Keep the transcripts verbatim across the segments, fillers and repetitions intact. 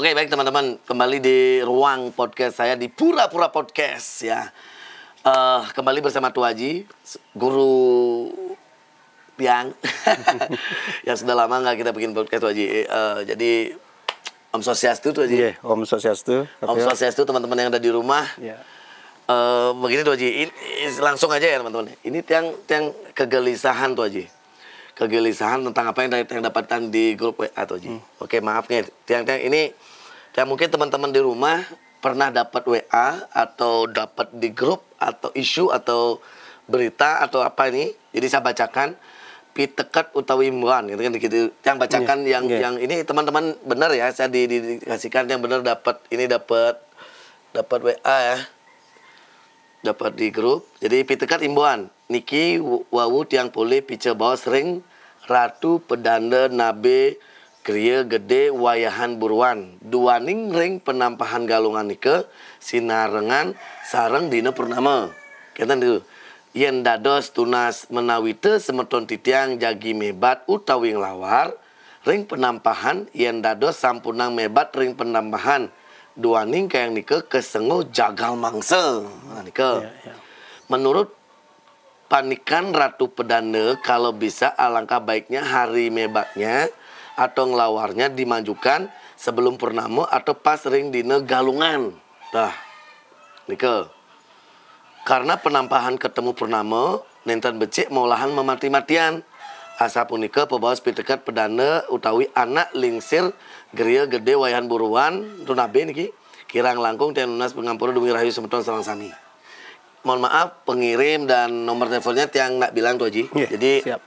Oke, baik teman-teman, kembali di ruang podcast saya di Pura-Pura Podcast ya. Uh, kembali bersama Tuaji, guru yang yang sudah lama nggak kita bikin podcast Tuaji. Uh, jadi Om Swastiastu Tuaji. Yeah, Om Swastiastu. Om Swastiastu teman-teman yang ada di rumah. Yeah. Uh, begini Tuaji, langsung aja ya teman-teman. Ini yang yang kegelisahan Tuaji. Kegelisahan tentang apa yang yang dapatkan di grup W A Tuaji. Hmm. Oke, maaf nih. Tiang-tiang ini yang mungkin teman-teman di rumah pernah dapat W A atau dapat di grup atau isu atau berita atau apa ini. Jadi saya bacakan pitekat utawi mulan gitu kan gitu. Yang bacakan yeah. yang yeah. yang ini teman-teman benar ya, saya di, di, dikasihkan yang benar dapat ini dapat dapat W A ya. Dapat di grup. Jadi pitekat imbuhan niki wawu tiang pulih pice bawa sering Ratu Pedanda Nabe Gria Gede Wayahan Buruan duaning ring penampahan galungan nike sinarengan sareng dina purnama. Keten dulu yen dados tunas menawite semeton titiang jagi mebat utawi nglawar ring penampahan yen dados sampunang mebat ring penampahan duaning kayang nike kesengo jagal mangsa nike. Yeah, yeah. Menurut panikan Ratu Pedana, kalau bisa alangkah baiknya hari mebatnya atau ngelawarnya dimajukan sebelum purnama atau pas ring dina galungan. Dah, nike. Karena penampahan ketemu purnama, nenten becik maulahan memati-matian. Asa punika pebawas pitekat pedana utawi anak lingsir Gria Gede Wayahan Buruan tunabe niki kirang langkung tenunas pengampura dumi rahayu semeton sareng sami. Mohon maaf pengirim dan nomor teleponnya tiang nak bilang Tuaji. Yeah, jadi siap.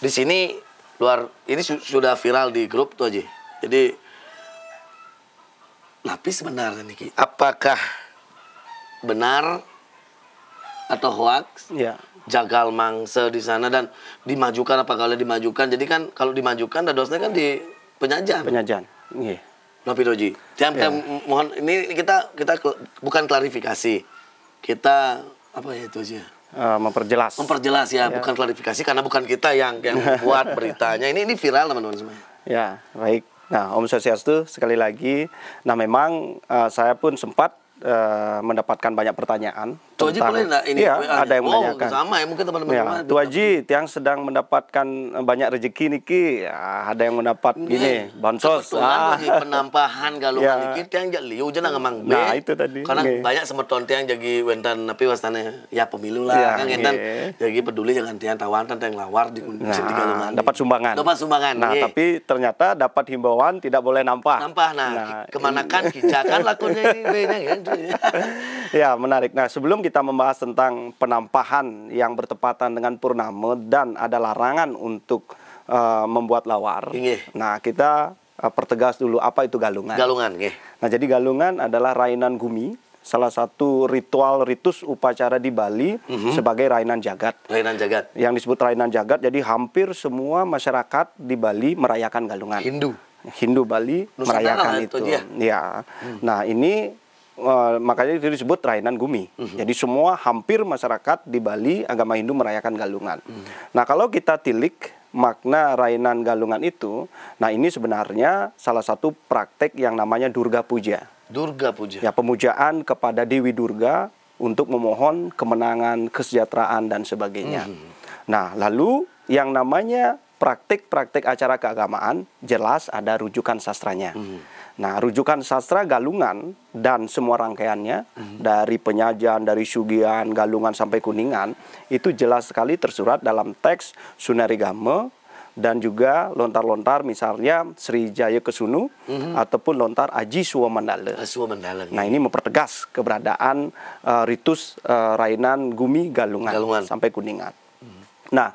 Di sini luar ini su sudah viral di grup Tuaji. Jadi lapis sebenarnya niki apakah benar atau hoax? Iya. Yeah. Jagal mangsa di sana dan dimajukan apa kalau dimajukan jadi kan kalau dimajukan dadosnya kan di penyajian penyajian nggih Nopi Doji tiap yeah. mohon ini kita kita bukan klarifikasi kita apa ya itu aja uh, memperjelas memperjelas ya yeah. bukan klarifikasi karena bukan kita yang yang buat beritanya ini ini viral teman-teman semua ya yeah, baik nah Om Swastiastu sekali lagi nah memang uh, saya pun sempat Uh, mendapatkan banyak pertanyaan Tuaji tentang, boleh enggak ini iya, ada yang oh, menanyakan sama ya mungkin teman-teman ya, Tuaji tiang sedang mendapatkan banyak rezeki niki ya, ada yang mendapat ini, gini bansos ah. Penampahan galungan niki tiang jak liu jeneng emang be nah itu tadi karena nge. Banyak semeton tiang jadi wentan tapi wastane ya pemilu lah ya, kan entan jadi peduli jangan tiang tawantan tiang lawar di, nah, di galungan dapat sumbangan dapat sumbangan nah nge. Tapi ternyata dapat himbauan tidak boleh nampah nampah nah, nah kemanakan kijakan lakonnya ini beda kan ya menarik. Nah sebelum kita membahas tentang penampahan yang bertepatan dengan purnama dan ada larangan untuk uh, membuat lawar. Inge. Nah kita uh, pertegas dulu apa itu galungan. Galungan. Inge. Nah jadi galungan adalah rainan gumi, salah satu ritual ritus upacara di Bali mm-hmm. sebagai rainan jagat. Rainan jagat. Yang disebut rainan jagat. Jadi hampir semua masyarakat di Bali merayakan galungan. Hindu. Hindu Bali Nusa merayakan Tanah, itu. Dia. Ya. Hmm. Nah ini Uh, makanya itu disebut rainan gumi. Uh-huh. Jadi semua hampir masyarakat di Bali agama Hindu merayakan galungan. Uh-huh. Nah kalau kita tilik makna rainan galungan itu, nah ini sebenarnya salah satu praktek yang namanya Durga Puja. Durga Puja. Ya pemujaan kepada Dewi Durga untuk memohon kemenangan, kesejahteraan dan sebagainya. Uh-huh. Nah lalu yang namanya praktik-praktik acara keagamaan jelas ada rujukan sastranya. Uh-huh. Nah, rujukan sastra galungan dan semua rangkaiannya mm-hmm. dari penyajian, dari sugihan, galungan sampai kuningan itu jelas sekali tersurat dalam teks Sunarigama dan juga lontar-lontar misalnya Sri Jaya Kesunu mm-hmm. ataupun lontar Aji Suwamandala. Suwamandala. Nah, ini mempertegas keberadaan uh, ritus uh, rainan gumi galungan, galungan. sampai kuningan. Mm-hmm. Nah,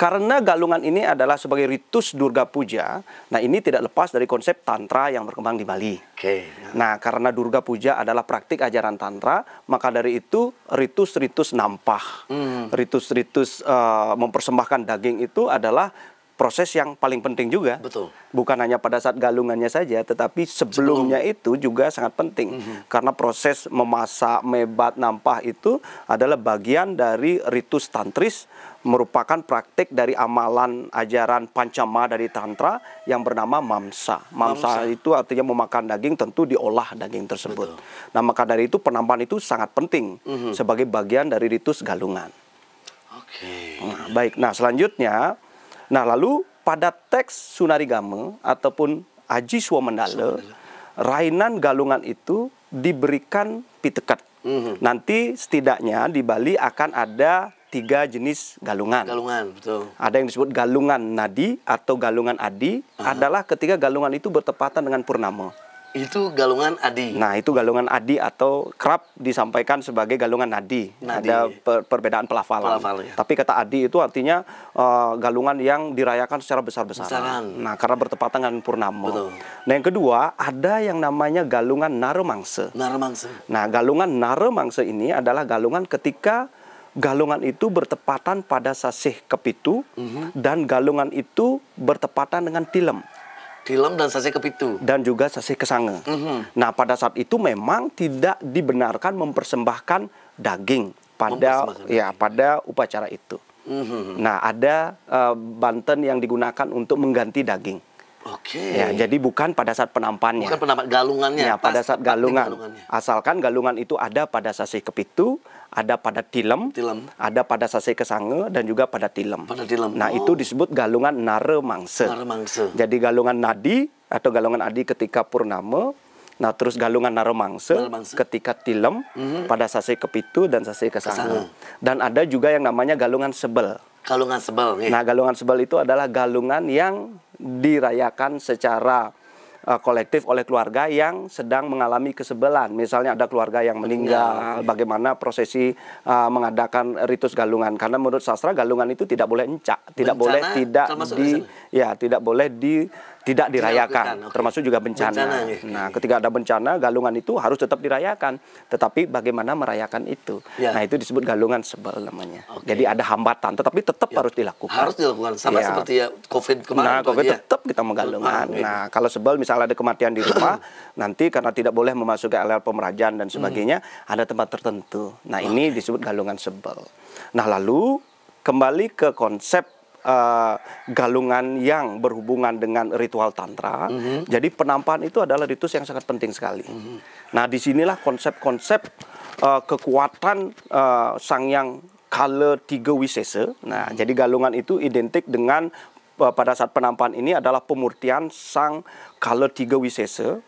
karena galungan ini adalah sebagai ritus Durga Puja, nah ini tidak lepas dari konsep tantra yang berkembang di Bali. Okay. Nah karena Durga Puja adalah praktik ajaran tantra, maka dari itu ritus-ritus nampah, mm. ritus-ritus uh, mempersembahkan daging itu adalah proses yang paling penting juga. Betul. Bukan hanya pada saat galungannya saja, tetapi sebelumnya Sebelum. itu juga sangat penting. Mm-hmm. Karena proses memasak, mebat, nampah itu adalah bagian dari ritus tantris, merupakan praktik dari amalan ajaran pancama dari tantra yang bernama mamsa. Mamsa, mamsa. itu artinya memakan daging, tentu diolah daging tersebut. Betul. Nah, maka dari itu penampahan itu sangat penting mm-hmm. sebagai bagian dari ritus galungan. Oke. Okay. Nah, baik. Nah, selanjutnya Nah lalu pada teks Sunarigama ataupun Aji Suwamandala, rainan galungan itu diberikan pitekat. Mm-hmm. Nanti setidaknya di Bali akan ada tiga jenis galungan. Galungan, betul. Ada yang disebut galungan nadi atau galungan adi uh-huh. adalah ketika galungan itu bertepatan dengan purnama. Itu galungan adi. Nah, itu galungan adi atau kerap disampaikan sebagai galungan nadi. nadi. Ada per perbedaan pelafalan. Pelafal, ya. Tapi kata adi itu artinya uh, galungan yang dirayakan secara besar-besaran. Nah, karena bertepatan dengan purnama. Betul. Nah, yang kedua, ada yang namanya galungan naremangsa. Naremangsa. Nah, galungan naremangsa ini adalah galungan ketika galungan itu bertepatan pada sasih kepitu mm-hmm. dan galungan itu bertepatan dengan tilem. Tilem dan sasih kepitu. Dan juga sasih kesanga. Mm-hmm. Nah, pada saat itu memang tidak dibenarkan mempersembahkan daging pada mempersembahkan ya daging. pada upacara itu. Mm-hmm. Nah, ada uh, banten yang digunakan untuk mengganti daging. Oke. Okay. Ya, jadi bukan pada saat penampannya. Bukan penampahan galungannya. Ya, pada saat galungan. Asalkan galungan itu ada pada sasih kepitu, ada pada tilem, tilem. ada pada sasih kesanga dan juga pada tilem. Pada tilem. Nah, oh. itu disebut galungan naremangsa. Naremangsa. Jadi galungan nadi atau galungan adi ketika purnama, nah terus galungan naremangsa ketika tilem, mm-hmm. pada sasih kepitu dan sasih kesanga. kesanga. Dan ada juga yang namanya galungan sebel. Galungan sebel. Ya. Nah, galungan sebel itu adalah galungan yang dirayakan secara uh, kolektif oleh keluarga yang sedang mengalami kesebelan. Misalnya ada keluarga yang meninggal, ya. bagaimana prosesi uh, mengadakan ritus galungan. Karena menurut sastra galungan itu tidak boleh encak, tidak bencana, boleh tidak di, bencana. ya tidak boleh di tidak dirayakan, okay. termasuk juga bencana. bencana ya. Nah, ketika ada bencana, galungan itu harus tetap dirayakan. Tetapi bagaimana merayakan itu? Ya. Nah, itu disebut galungan sebel namanya. Okay. Jadi ada hambatan, tetapi tetap ya. harus dilakukan. Harus dilakukan, sama ya. seperti ya COVID kemarin. Nah, COVID aja. tetap kita menggalungan. Ah, nah, kalau sebel misalnya ada kematian di rumah, nanti karena tidak boleh memasuki areal pemerajaan dan sebagainya, hmm. ada tempat tertentu. Nah, okay. ini disebut galungan sebel. Nah, lalu kembali ke konsep Uh, galungan yang berhubungan dengan ritual tantra. Mm-hmm. Jadi penampahan itu adalah ritus yang sangat penting sekali. Mm-hmm. Nah, disinilah konsep-konsep uh, kekuatan uh, Sang Yang Kala Tiga Wisesa. Nah, mm-hmm. jadi galungan itu identik dengan uh, pada saat penampahan ini adalah pemurtian Sang Kala Tiga Wisesa.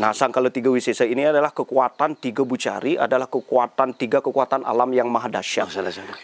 Nah, Sang Kala Tiga Wisesa ini adalah kekuatan tiga bucari, adalah kekuatan tiga kekuatan alam yang maha dahsyat.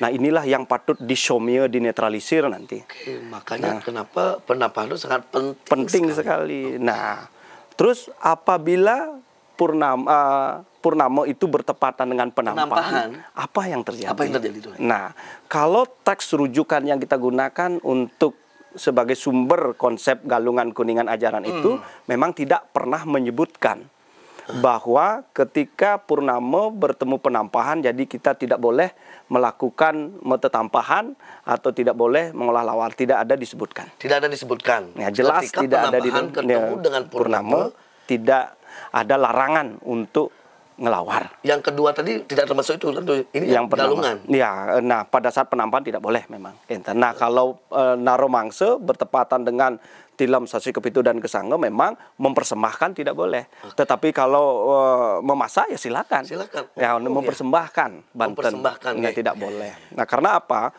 Nah, inilah yang patut disomia, dinetralisir nanti. Oke, makanya nah, kenapa penampahan itu sangat penting, penting sekali. sekali. Nah, terus apabila purnama, uh, purnama itu bertepatan dengan penampahan, penampahan, apa yang terjadi? Apa yang terjadi itu? Nah, kalau teks rujukan yang kita gunakan untuk sebagai sumber konsep galungan kuningan ajaran hmm. itu memang tidak pernah menyebutkan huh? bahwa ketika purnama bertemu penampahan, jadi kita tidak boleh melakukan metetampahan atau tidak boleh mengolah lawar. Tidak ada disebutkan. Tidak ada disebutkan. Ya, jelas ketika tidak ada ketemu dengan purnama, purnama tidak ada larangan untuk ngelawar. Yang kedua tadi tidak termasuk itu, ini yang galungan. Ya, nah pada saat penampahan tidak boleh memang. Nah, kalau e, naremangsa bertepatan dengan tilem, sasih kepitu dan kesanga memang mempersembahkan tidak boleh. Okay. Tetapi kalau e, memasak ya silakan. Silakan. Oh, ya, oh, mempersembahkan ya. banten. Mempersembahkan ya, ya. tidak boleh. Nah, karena apa?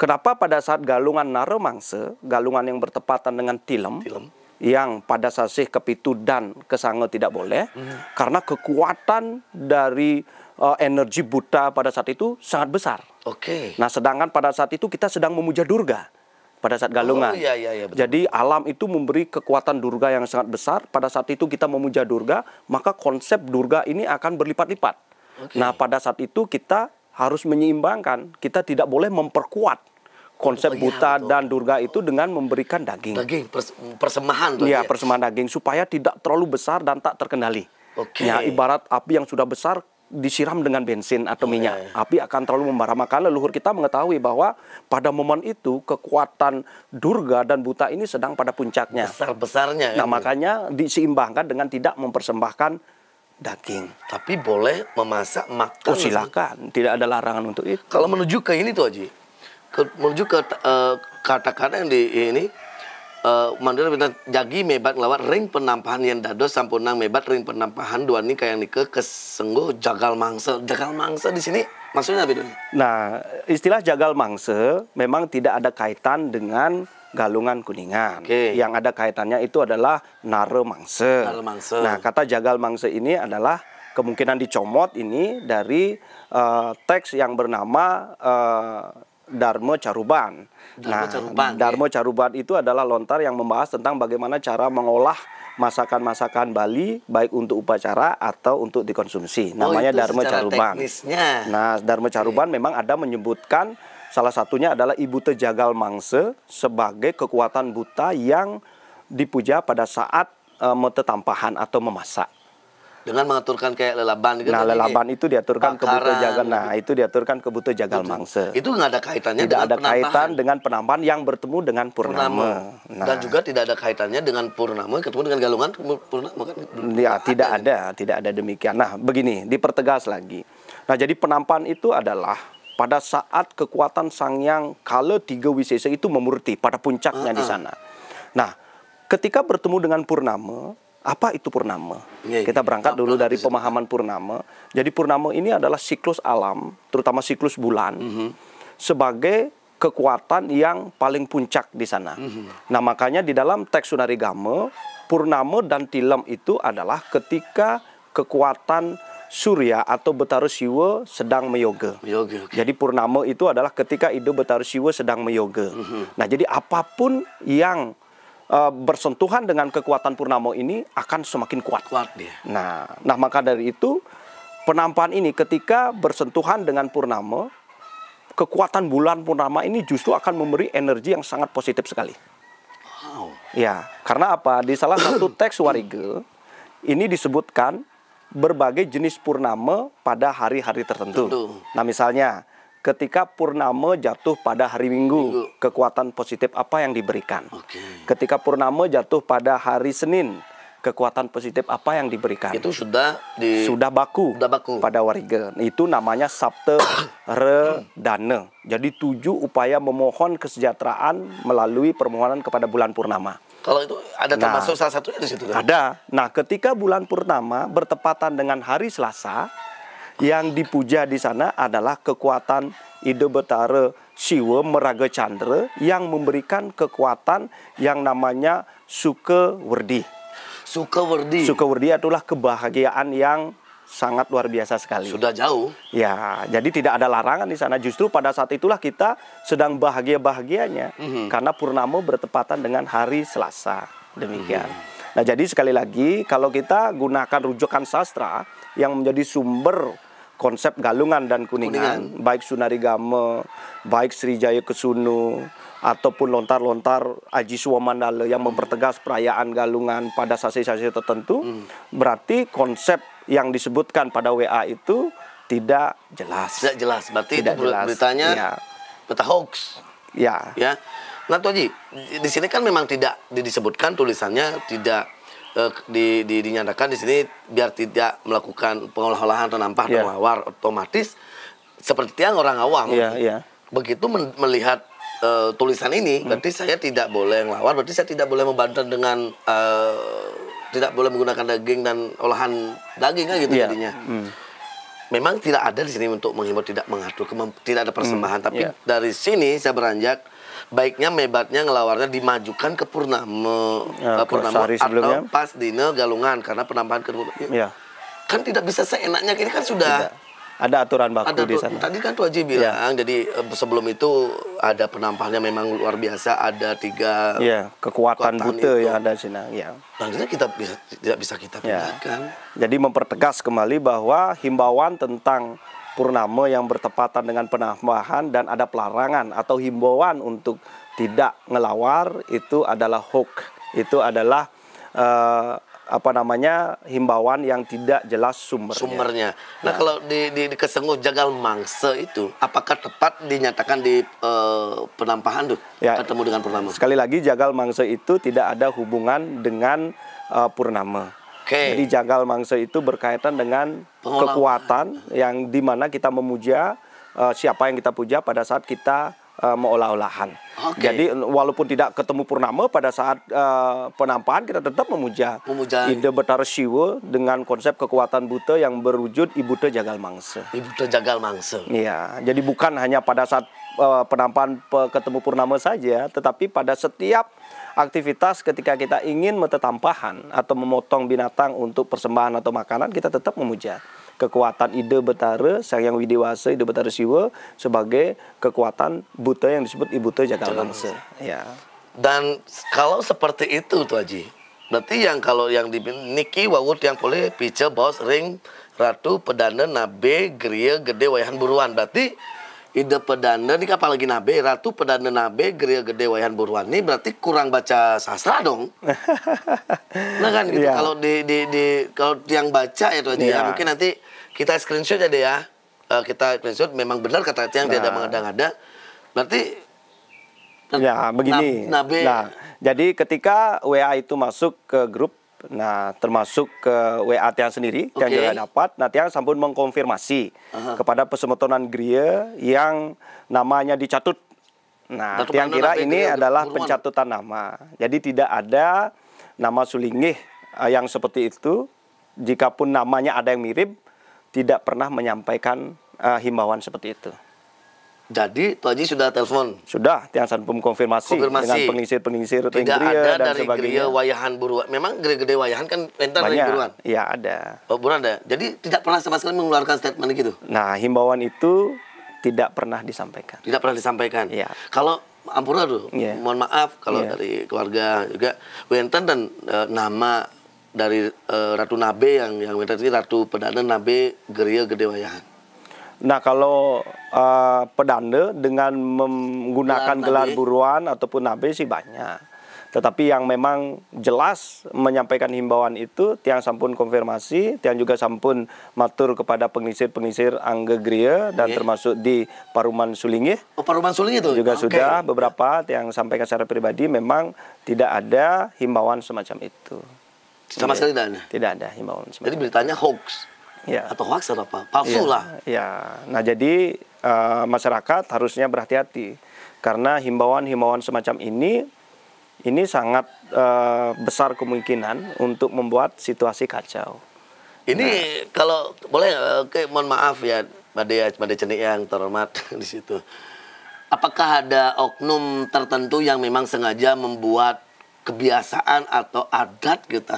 Kenapa pada saat galungan naremangsa, galungan yang bertepatan dengan tilem, tilem. yang pada sasih kepitu dan kesanga tidak boleh hmm. karena kekuatan dari uh, energi buta pada saat itu sangat besar. Oke. Okay. Nah, sedangkan pada saat itu kita sedang memuja Durga pada saat galungan. Oh, iya, iya, betul. Jadi alam itu memberi kekuatan Durga yang sangat besar. Pada saat itu kita memuja Durga, maka konsep Durga ini akan berlipat-lipat. Okay. Nah, pada saat itu kita harus menyeimbangkan. Kita tidak boleh memperkuat konsep buta dan Durga itu dengan memberikan daging. Daging, persembahan. Iya, persembahan daging supaya tidak terlalu besar dan tak terkendali. Okay. Ya, ibarat api yang sudah besar disiram dengan bensin atau minyak, oh, iya, iya. api akan terlalu membara. Maka leluhur kita mengetahui bahwa pada momen itu kekuatan Durga dan Buta ini sedang pada puncaknya, besar-besarnya. Nah, ya, makanya diseimbangkan dengan tidak mempersembahkan daging. Tapi boleh memasak, makan. Oh, silakan, tidak ada larangan untuk itu. Kalau menuju ke ini tuh Haji, menuju ke uh, kata-kata yang di ini Uh, Mandala bilang jagi mebat lawat ring penampahan yang dados sampurnang mebat ring penampahan dua nikah yang nikah kesengguh jagal mangsa. Jagal mangsa di sini maksudnya apa itu? Nah, istilah jagal mangsa memang tidak ada kaitan dengan Galungan Kuningan. Okay. Yang ada kaitannya itu adalah nare mangsa. Nare mangsa. Nah, kata jagal mangsa ini adalah kemungkinan dicomot ini dari uh, teks yang bernama uh, Dharma Caruban. Dharma nah, Caruban, Dharma ya? Caruban itu adalah lontar yang membahas tentang bagaimana cara mengolah masakan-masakan Bali baik untuk upacara atau untuk dikonsumsi. Oh, namanya Dharma Caruban. Teknisnya. Nah, Dharma Caruban okay. memang ada menyebutkan salah satunya adalah Ibu Tejagal Mangsa sebagai kekuatan buta yang dipuja pada saat uh, metetampahan atau memasak. Dengan mengaturkan kayak lelaban gitu. Nah, lelaban itu diaturkan ke Buta Jagal. Nah, itu diaturkan ke Buta Jagal Mangsa. Itu nggak ada kaitannya tidak dengan ada penampahan. Kaitan dengan penampahan yang bertemu dengan purnama. purnama. Nah. Dan juga tidak ada kaitannya dengan purnama ketemu dengan Galungan purnama kan. Ya, tidak ada, ada, tidak ada demikian. Nah, begini, dipertegas lagi. Nah, jadi penampahan itu adalah pada saat kekuatan Sang Yang Kala Tiga Wisesa itu memurti pada puncaknya uh -huh. di sana. Nah, ketika bertemu dengan purnama, apa itu purnama? Ya, ya. Kita berangkat dulu dari pemahaman purnama. Jadi purnama ini adalah siklus alam, terutama siklus bulan, mm-hmm. sebagai kekuatan yang paling puncak di sana. Mm-hmm. Nah, makanya di dalam teks Sunarigama, purnama dan tilem itu adalah ketika kekuatan Surya atau Betara Siwa sedang meyoga. Yoga, okay. Jadi purnama itu adalah ketika Ida Betara Siwa sedang meyoga. Mm-hmm. Nah, jadi apapun yang Uh, bersentuhan dengan kekuatan purnama ini akan semakin kuat. kuat dia. Nah, nah maka dari itu penampahan ini ketika bersentuhan dengan purnama, kekuatan bulan purnama ini justru akan memberi energi yang sangat positif sekali. Wow. Ya, karena apa? Di salah satu teks Warige ini disebutkan berbagai jenis purnama pada hari-hari tertentu. Tentu. Nah, misalnya ketika purnama jatuh pada hari Minggu, Minggu, kekuatan positif apa yang diberikan? Okay. Ketika purnama jatuh pada hari Senin, kekuatan positif apa yang diberikan? Itu sudah di... sudah baku, sudah baku pada Warige. Itu namanya Sapta Redana. Jadi tujuh upaya memohon kesejahteraan melalui permohonan kepada bulan purnama. Kalau itu ada termasuk nah, salah satunya di situ. Kan? Ada. Nah, ketika bulan purnama bertepatan dengan hari Selasa, yang dipuja di sana adalah kekuatan Ida Betara Siwa Meraga Chandra yang memberikan kekuatan yang namanya Sukawardhi. Sukawardhi. Sukawardhi adalah kebahagiaan yang sangat luar biasa sekali. Sudah jauh. Ya, jadi tidak ada larangan di sana. Justru pada saat itulah kita sedang bahagia-bahagianya mm-hmm. karena purnama bertepatan dengan hari Selasa. Demikian. Mm-hmm. Nah, jadi sekali lagi kalau kita gunakan rujukan sastra yang menjadi sumber konsep Galungan dan Kuningan, Kuningan. baik Sunarigama, baik Sri Jaya Kesunu, ataupun lontar-lontar Aji Suwamandala yang mempertegas perayaan Galungan pada sasi-sasi tertentu, hmm. berarti konsep yang disebutkan pada W A itu tidak jelas. Tidak jelas, berarti tidak itu jelas. Beritanya ya. Berita hoax. Ya. Ya. Nah, Tuaji, di sini kan memang tidak disebutkan tulisannya, tidak Di, di, dinyatakan di sini biar tidak melakukan pengolahan penampahan yeah. penawar otomatis seperti yang orang awam yeah, yeah. begitu men, melihat uh, tulisan ini hmm. berarti saya tidak boleh ngelawar, berarti saya tidak boleh membantah dengan uh, tidak boleh menggunakan daging dan olahan daging kan gitu yeah. jadinya hmm. memang tidak ada di sini untuk menghimbau tidak mengatur tidak ada persembahan hmm. tapi yeah. dari sini saya beranjak baiknya mebatnya ngelawarnya dimajukan ke purnama ya, purnama atau pas dina Galungan karena penampahan kedua ya. Kan tidak bisa seenaknya ini kan sudah tidak. Ada aturan baku ada, di sana. Tadi kan Tuaji bilang ya. Jadi sebelum itu ada penampahannya memang luar biasa ada tiga ya, kekuatan, kekuatan buta itu. Yang ada di sini ya. Makanya kita bisa, tidak bisa kita bedakan. Ya. Jadi mempertegas kembali bahwa himbauan tentang purnama yang bertepatan dengan penampahan dan ada pelarangan atau himbauan untuk tidak ngelawar itu adalah hoax, itu adalah uh, apa namanya himbauan yang tidak jelas sumbernya. sumbernya. Nah, nah kalau di, di, di Kesenguh Jagal Mangsa itu, apakah tepat dinyatakan di e, Penampahan tuh ya, ketemu dengan Purnama? Sekali lagi Jagal Mangsa itu tidak ada hubungan dengan e, Purnama. Okay. Jadi Jagal Mangsa itu berkaitan dengan pengolahan, kekuatan yang dimana kita memuja e, siapa yang kita puja pada saat kita Uh, mau olah-olahan. Okay. Jadi walaupun tidak ketemu Purnama pada saat uh, Penampahan kita tetap memuja, memuja. Ide Betara Siwa dengan konsep kekuatan buta yang berwujud Ibu Te Jagal Mangsa. Ibu Te Jagal Mangsa. Iya, jadi bukan hanya pada saat uh, Penampahan pe ketemu Purnama saja, tetapi pada setiap aktivitas ketika kita ingin metetampahan atau memotong binatang untuk persembahan atau makanan, kita tetap memuja kekuatan ide Betara Sayang Widiwasa, ide Betara Siwa sebagai kekuatan buta yang disebut Ibu Te Jagal Mangsa. Ya. Dan kalau seperti itu Tuaji, berarti yang kalau yang di niki wawut yang boleh pice bos ring Ratu Pedanda Nabe Gria Gede Wayahan Buruan. Berarti ide pedanda ini apalagi Nabe, Ratu Pedanda Nabe Gria Gede Wayahan Buruan ini berarti kurang baca sastra dong. Nah kan gitu. Yeah. Kalau di, di, di kalau yang baca ya Tuaji, yeah, ya mungkin nanti kita screenshot aja deh ya. Uh, kita screenshot memang benar kata yang nah, tidak mengada-ngada. Berarti ya begini. Nabe. Nah, jadi ketika W A itu masuk ke grup, nah termasuk ke W A Tiang sendiri, okay, yang juga dapat, nah Tiang sampun mengkonfirmasi uh-huh. kepada pesemetonan Gria yang namanya dicatut. Nah Datu Tiang kira ini Gria adalah Buruan, pencatutan nama. Jadi tidak ada nama Sulingih yang seperti itu. Jikapun namanya ada yang mirip, tidak pernah menyampaikan uh, himbauan seperti itu. Jadi Tuaji sudah telepon? Sudah, Tiang Sanpum konfirmasi, konfirmasi dengan penyisir-penyisir Ring Gria dan sebagainya. Tidak ada dari Gria Wayahan Buruan. Memang Gria Gede Wayahan kan entar Ring Buruan? Iya ada. Oh Buruan ada? Jadi tidak pernah sama sekali mengeluarkan statement gitu? Nah himbauan itu tidak pernah disampaikan. Tidak pernah disampaikan? Iya. Kalau ampura tuh, yeah, mohon maaf kalau yeah, dari keluarga juga Wenten dan e, nama dari e, Ratu Nabe yang yang Wenten ini Ratu Pedanda Nabe Gria Gede Wayahan. Nah kalau uh, pedanda dengan menggunakan gelar buruan ataupun nabe sih banyak. Tetapi yang memang jelas menyampaikan himbauan itu Tiang sampun konfirmasi, Tiang juga sampun matur kepada pengisir-pengisir Angge Gria dan okay, termasuk di Paruman Sulingih. Oh Paruman Sulingih itu? Juga okay, sudah beberapa Tiang sampaikan secara pribadi memang tidak ada himbauan semacam itu. Sama sekali tidak ada? Tidak ada himbauan semacam. Jadi beritanya hoax? Ya. Atau hoax atau apa? Palsu ya, lah. Ya. Nah jadi uh, masyarakat harusnya berhati-hati karena himbauan-himbauan semacam ini ini sangat uh, besar kemungkinan untuk membuat situasi kacau. Ini nah, kalau boleh, oke, mohon maaf ya, Badea, Badea Cenik yang terhormat di situ. Apakah ada oknum tertentu yang memang sengaja membuat kebiasaan atau adat gitu?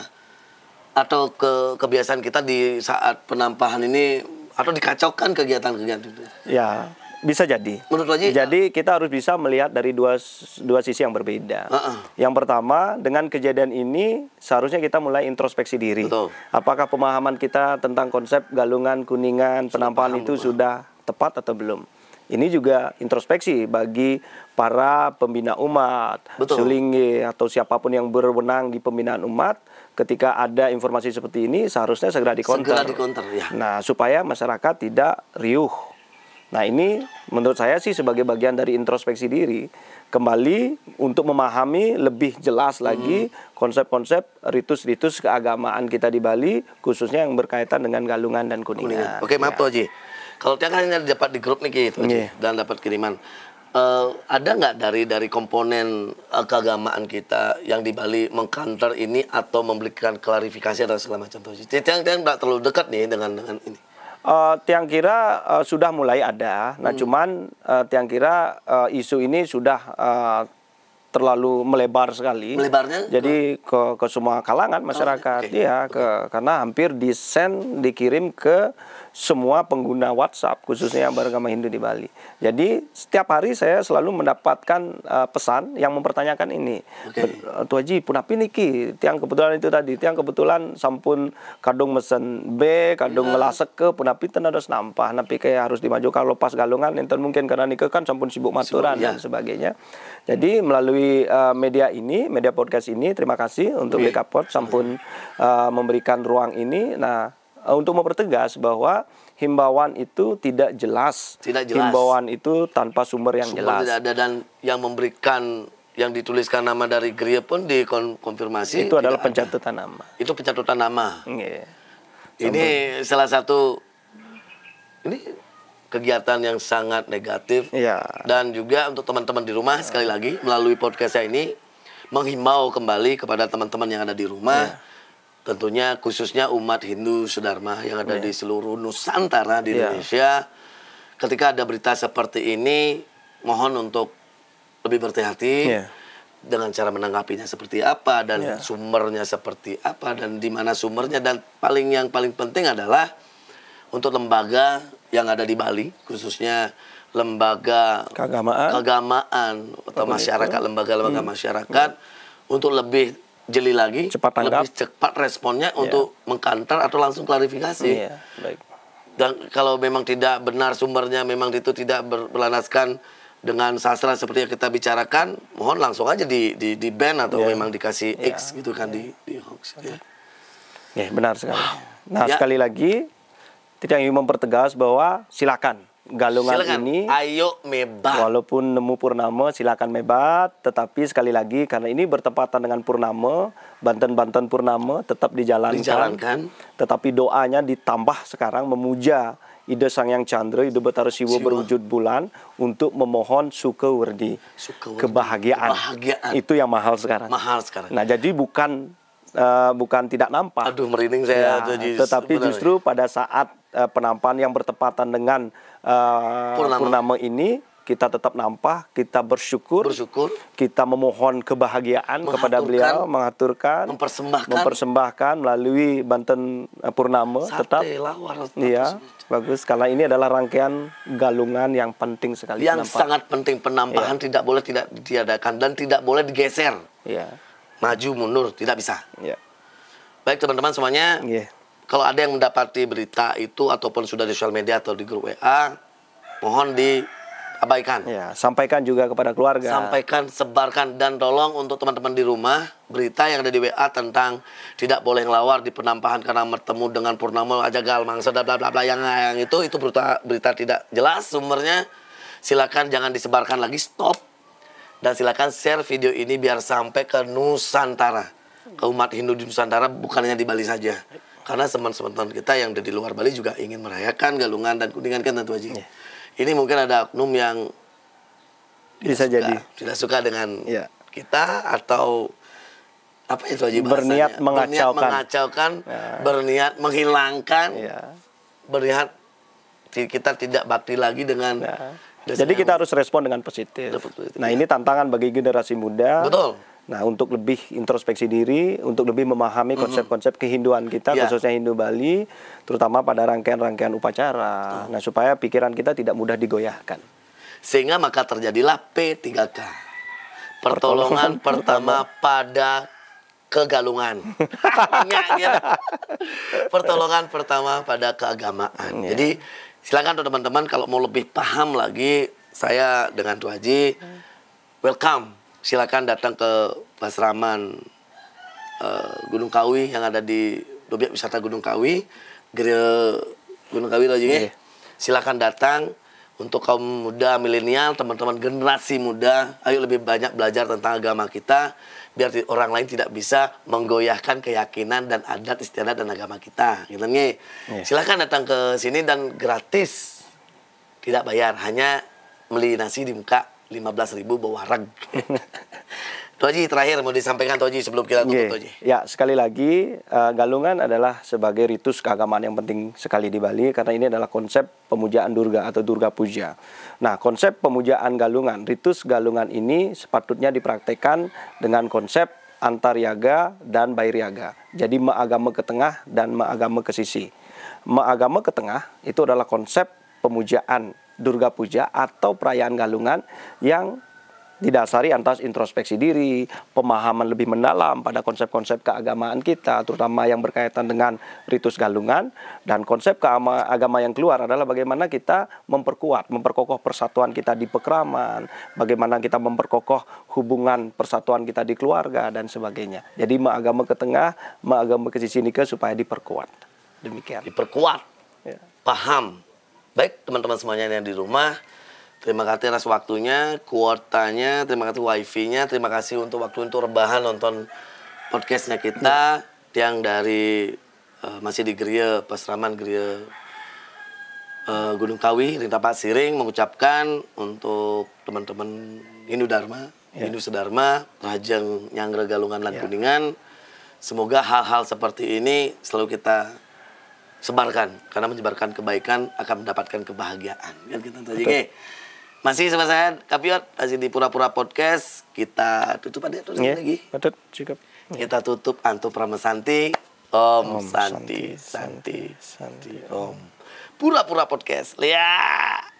Atau ke kebiasaan kita di saat penampahan ini atau dikacaukan kegiatan-kegiatan itu? Ya, bisa jadi. Menurut Tuaji, jadi kita harus bisa melihat dari dua dua sisi yang berbeda. Uh-uh. Yang pertama, dengan kejadian ini seharusnya kita mulai introspeksi diri. Betul. Apakah pemahaman kita tentang konsep Galungan, Kuningan, penampahan itu sudah tepat atau belum? Ini juga introspeksi bagi para pembina umat, Sulingih atau siapapun yang berwenang di pembinaan umat. Ketika ada informasi seperti ini seharusnya segera dikonter. Segera dikonter ya. Nah supaya masyarakat tidak riuh. Nah ini menurut saya sih sebagai bagian dari introspeksi diri. Kembali untuk memahami lebih jelas lagi konsep-konsep hmm. ritus-ritus keagamaan kita di Bali. Khususnya yang berkaitan dengan Galungan dan Kuningan. Oke maaf Tuaji. Kalau Tiang kan hanya dapat di grup nih gitu yeah, dan dapat kiriman. Uh, ada nggak dari dari komponen uh, keagamaan kita yang di Bali mengkanter ini atau memberikan klarifikasi dan segala macam itu? Tiang Tiang nggak terlalu dekat nih dengan dengan ini. Uh, Tiang kira uh, sudah mulai ada. Nah hmm. cuman uh, Tiang kira uh, isu ini sudah uh, terlalu melebar sekali. Melebarnya? Jadi ke ke semua kalangan masyarakat, oh, okay, ya okay, ke karena hampir disen dikirim ke semua pengguna WhatsApp khususnya beragama Hindu di Bali. Jadi setiap hari saya selalu mendapatkan uh, pesan yang mempertanyakan ini. Okay. Tuaji punapi niki Tiang kebetulan itu tadi Tiang kebetulan sampun kadung mesen B kadung yeah, melasek ke punapi tenados nampah napi kayak harus dimajukan lepas Galungan enten mungkin karena niki kan sampun sibuk maturan sibuk, dan ya, sebagainya. Jadi melalui melalui uh, media ini, media podcast ini. Terima kasih untuk Dekapod sampun uh, memberikan ruang ini. Nah, untuk mempertegas bahwa himbauan itu tidak jelas. Tidak jelas. Himbauan itu tanpa sumber yang sumber jelas. Tidak ada, dan yang memberikan, yang dituliskan nama dari Gria pun dikonfirmasi. Itu adalah pencatatan ada. nama. Itu pencatatan nama. Yeah. Ini salah satu ini kegiatan yang sangat negatif. Yeah. Dan juga untuk teman-teman di rumah, sekali lagi melalui podcast saya ini menghimbau kembali kepada teman-teman yang ada di rumah. Yeah. Tentunya khususnya umat Hindu Sudarma yang ada yeah. di seluruh Nusantara di yeah. Indonesia. Ketika ada berita seperti ini, mohon untuk lebih berhati-hati yeah. dengan cara menanggapinya seperti apa, dan yeah. sumbernya seperti apa, dan di mana sumbernya, dan paling yang paling penting adalah untuk lembaga yang ada di Bali, khususnya lembaga keagamaan, keagamaan atau masyarakat, lembaga-lembaga hmm. masyarakat hmm. untuk lebih jeli lagi, cepat tanggap, lebih cepat responnya yeah. untuk mengkantar atau langsung klarifikasi. Yeah. Baik. Dan kalau memang tidak benar sumbernya, memang itu tidak berlandaskan dengan sastra seperti yang kita bicarakan, mohon langsung aja di di, di ban atau yeah. memang dikasih yeah. X gitu kan, yeah. di di hoax. Ya, yeah. yeah, benar sekali. Nah, yeah. sekali lagi tidak ingin mempertegas bahwa silakan galungan silakan. ini, ayo mebat. Walaupun nemu purnama silakan mebat, tetapi sekali lagi karena ini bertepatan dengan purnama, Banten-Banten purnama tetap dijalankan. dijalankan. Tetapi doanya ditambah sekarang memuja ide Sang Yang Chandra, ide Betara Siwa berwujud bulan, untuk memohon Sukawardhi, kebahagiaan. kebahagiaan. Itu yang mahal sekarang. Mahal sekarang. Nah, jadi bukan uh, bukan tidak nampak. Aduh, merinding saya. Nah, jadi tetapi justru pada saat uh, penampahan yang bertepatan dengan uh, purnama. purnama ini, kita tetap nampak, kita bersyukur, bersyukur. kita memohon kebahagiaan kepada beliau, mengaturkan, mempersembahkan, mempersembahkan melalui Banten Purnama. Sate, tetap, lawar, iya, bagus. Karena ini adalah rangkaian galungan yang penting sekali. Yang penampak. sangat penting penampahan, iya. tidak boleh tidak ditiadakan dan tidak boleh digeser. Iya. Maju mundur tidak bisa. Iya. Baik teman-teman semuanya, iya. kalau ada yang mendapati berita itu ataupun sudah di sosial media atau di grup W A, mohon di abaikan. Ya, sampaikan juga kepada keluarga. Sampaikan, sebarkan, dan tolong untuk teman-teman di rumah, berita yang ada di W A tentang tidak boleh ngelawar di penampahan karena bertemu dengan purnama aja gal mangsa bla bla bla, yang yang itu itu berita, berita tidak jelas sumbernya. Silakan jangan disebarkan lagi, stop. Dan silakan share video ini biar sampai ke Nusantara, ke umat Hindu di Nusantara, bukan hanya di Bali saja. Karena teman-teman kita yang ada di luar Bali juga ingin merayakan galungan dan kuningan kan tentu aja. Ya. Ini mungkin ada oknum yang bisa suka, jadi tidak suka dengan ya. kita atau apa itu aja bahasanya. Berniat mengacaukan, berniat, mengacaukan, ya. berniat menghilangkan, ya. berniat kita tidak bakti lagi dengan. Ya. Jadi kita harus respon dengan positif. positif nah ya. Ini tantangan bagi generasi muda. Betul. Nah, untuk lebih introspeksi diri, untuk lebih memahami konsep-konsep kehinduan kita, yeah. khususnya Hindu Bali, terutama pada rangkaian-rangkaian upacara. Uh. Nah, supaya pikiran kita tidak mudah digoyahkan. Sehingga maka terjadilah P tiga K. Pertolongan, Pertolongan pertama pada kegalungan. Pertolongan pertama pada keagamaan. Yeah. Jadi, silakan teman-teman kalau mau lebih paham lagi, saya dengan Tuaji, welcome. Silakan datang ke Pasraman uh, Gunung Kawi yang ada di objek wisata Gunung Kawi, Gria Gunung Kawi lagi. Silakan datang untuk kaum muda milenial, teman-teman generasi muda, ayo lebih banyak belajar tentang agama kita biar orang lain tidak bisa menggoyahkan keyakinan dan adat istiadat dan agama kita. Gitu nih. Yeah. Silakan datang ke sini dan gratis. Tidak bayar, hanya beli nasi di muka lima belas ribu bawah reg. Tuaji, terakhir mau disampaikan Tuaji sebelum kita tutup, yeah. Tuaji. Ya, sekali lagi uh, galungan adalah sebagai ritus keagamaan yang penting sekali di Bali, karena ini adalah konsep pemujaan Durga atau Durga Puja. Nah, konsep pemujaan galungan, ritus galungan ini sepatutnya dipraktekkan dengan konsep antariaga dan bairiaga. Jadi maagama ke tengah dan maagama ke sisi. Maagama ke tengah itu adalah konsep pemujaan Durga Puja atau perayaan galungan yang didasari atas introspeksi diri, pemahaman lebih mendalam pada konsep-konsep keagamaan kita, terutama yang berkaitan dengan ritus Galungan. Dan konsep agama yang keluar adalah bagaimana kita memperkuat, memperkokoh persatuan kita di pekraman, bagaimana kita memperkokoh hubungan persatuan kita di keluarga, dan sebagainya. Jadi ma'agama ke tengah, ma'agama ke sisi nikah supaya diperkuat. Demikian. Diperkuat, ya. Paham. Baik teman-teman semuanya yang di rumah, terima kasih atas waktunya, kuotanya, terima kasih wifi-nya, terima kasih untuk waktu untuk rebahan nonton podcastnya kita yang dari uh, masih di Gria Pasraman Gria uh, Gunung Kawi, Rintapak Siring mengucapkan untuk teman-teman Hindu Dharma, yeah. Hindu Sedharma, Rajang Nyanggra Galungan dan yeah. Kuningan. Semoga hal-hal seperti ini selalu kita sebarkan, karena menyebarkan kebaikan akan mendapatkan kebahagiaan. Kan kita tajik. Masih sama saya Kapiyot, masih di Pura-Pura Podcast. Kita tutup aja terus yeah, lagi. Betul, cukup. Kita tutup Antu Pramesanti, Om, Om Santi, Santi, Santi, Santi, Santi Om. Pura-Pura Podcast. Lihat.